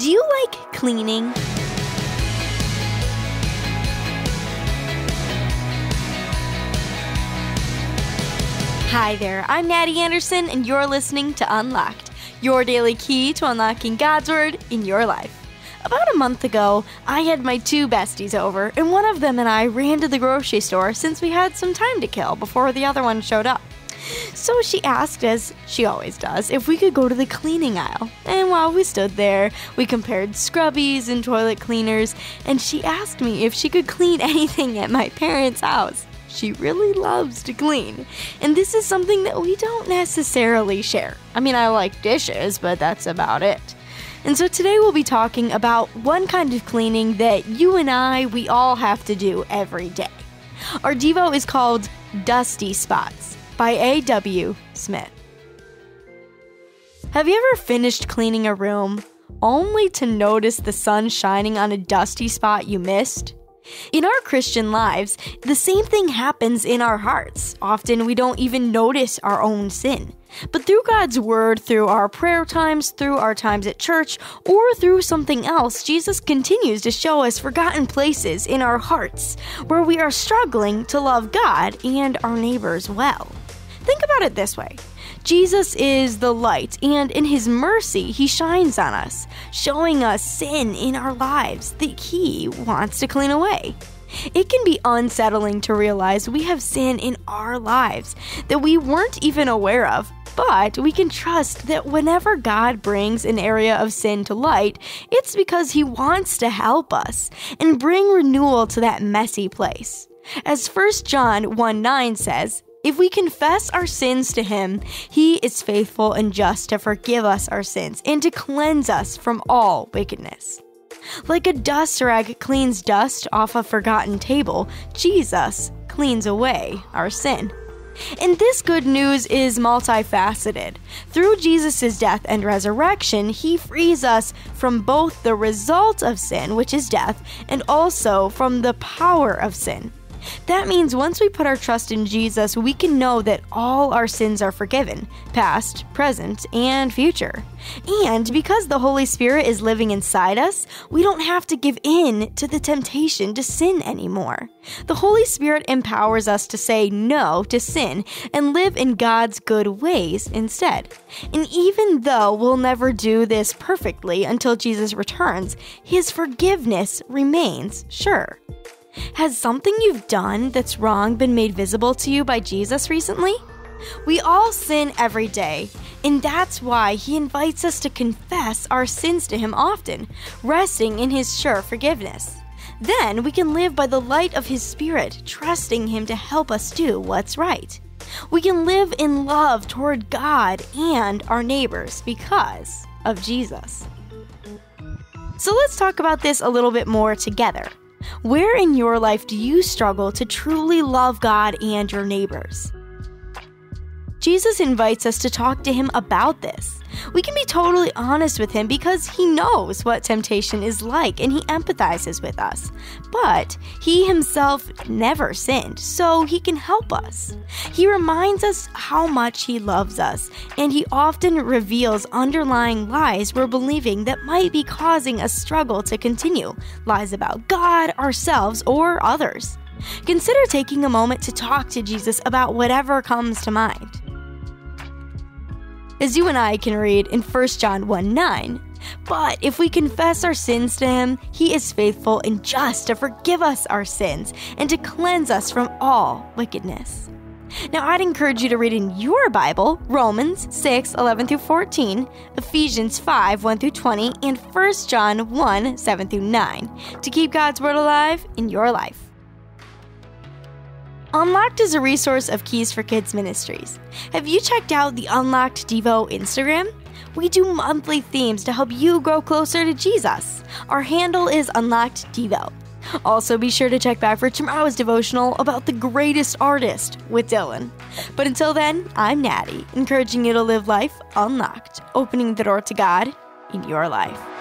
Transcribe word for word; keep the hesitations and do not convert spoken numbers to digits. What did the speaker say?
Do you like cleaning? Hi there, I'm Natty Anderson, and you're listening to Unlocked, your daily key to unlocking God's Word in your life. About a month ago, I had my two besties over, and one of them and I ran to the grocery store since we had some time to kill before the other one showed up. So she asked, as she always does, if we could go to the cleaning aisle. And while we stood there, we compared scrubbies and toilet cleaners, and she asked me if she could clean anything at my parents' house. She really loves to clean, and this is something that we don't necessarily share. I mean, I like dishes, but that's about it. And so today we'll be talking about one kind of cleaning that you and I, we all have to do every day. Our devo is called Dusty Spots by A W Smith. Have you ever finished cleaning a room only to notice the sun shining on a dusty spot you missed? In our Christian lives, the same thing happens in our hearts. Often we don't even notice our own sin. But through God's word, through our prayer times, through our times at church, or through something else, Jesus continues to show us forgotten places in our hearts where we are struggling to love God and our neighbors well. Think about it this way. Jesus is the light, and in his mercy, he shines on us, showing us sin in our lives that he wants to clean away. It can be unsettling to realize we have sin in our lives that we weren't even aware of, but we can trust that whenever God brings an area of sin to light, it's because he wants to help us and bring renewal to that messy place. As First John one nine says, "If we confess our sins to him, he is faithful and just to forgive us our sins and to cleanse us from all wickedness." Like a dust rag cleans dust off a forgotten table, Jesus cleans away our sin. And this good news is multifaceted. Through Jesus' death and resurrection, he frees us from both the result of sin, which is death, and also from the power of sin. That means once we put our trust in Jesus, we can know that all our sins are forgiven, past, present, and future. And because the Holy Spirit is living inside us, we don't have to give in to the temptation to sin anymore. The Holy Spirit empowers us to say no to sin and live in God's good ways instead. And even though we'll never do this perfectly until Jesus returns, his forgiveness remains sure. Has something you've done that's wrong been made visible to you by Jesus recently? We all sin every day, and that's why he invites us to confess our sins to him often, resting in his sure forgiveness. Then we can live by the light of his Spirit, trusting him to help us do what's right. We can live in love toward God and our neighbors because of Jesus. So let's talk about this a little bit more together. Where in your life do you struggle to truly love God and your neighbors? Jesus invites us to talk to him about this. We can be totally honest with him because he knows what temptation is like and he empathizes with us. But he himself never sinned, so he can help us. He reminds us how much he loves us, and he often reveals underlying lies we're believing that might be causing a struggle to continue, lies about God, ourselves, or others. Consider taking a moment to talk to Jesus about whatever comes to mind. As you and I can read in First John one nine, "But if we confess our sins to him, he is faithful and just to forgive us our sins and to cleanse us from all wickedness." Now, I'd encourage you to read in your Bible Romans six eleven through fourteen, Ephesians five one through twenty, and First John one seven through nine to keep God's word alive in your life. Unlocked is a resource of Keys for Kids Ministries. Have you checked out the Unlocked Devo Instagram? We do monthly themes to help you grow closer to Jesus. Our handle is Unlocked Devo. Also, be sure to check back for tomorrow's devotional about the greatest artist with Dylan. But until then, I'm Natty, encouraging you to live life unlocked, opening the door to God in your life.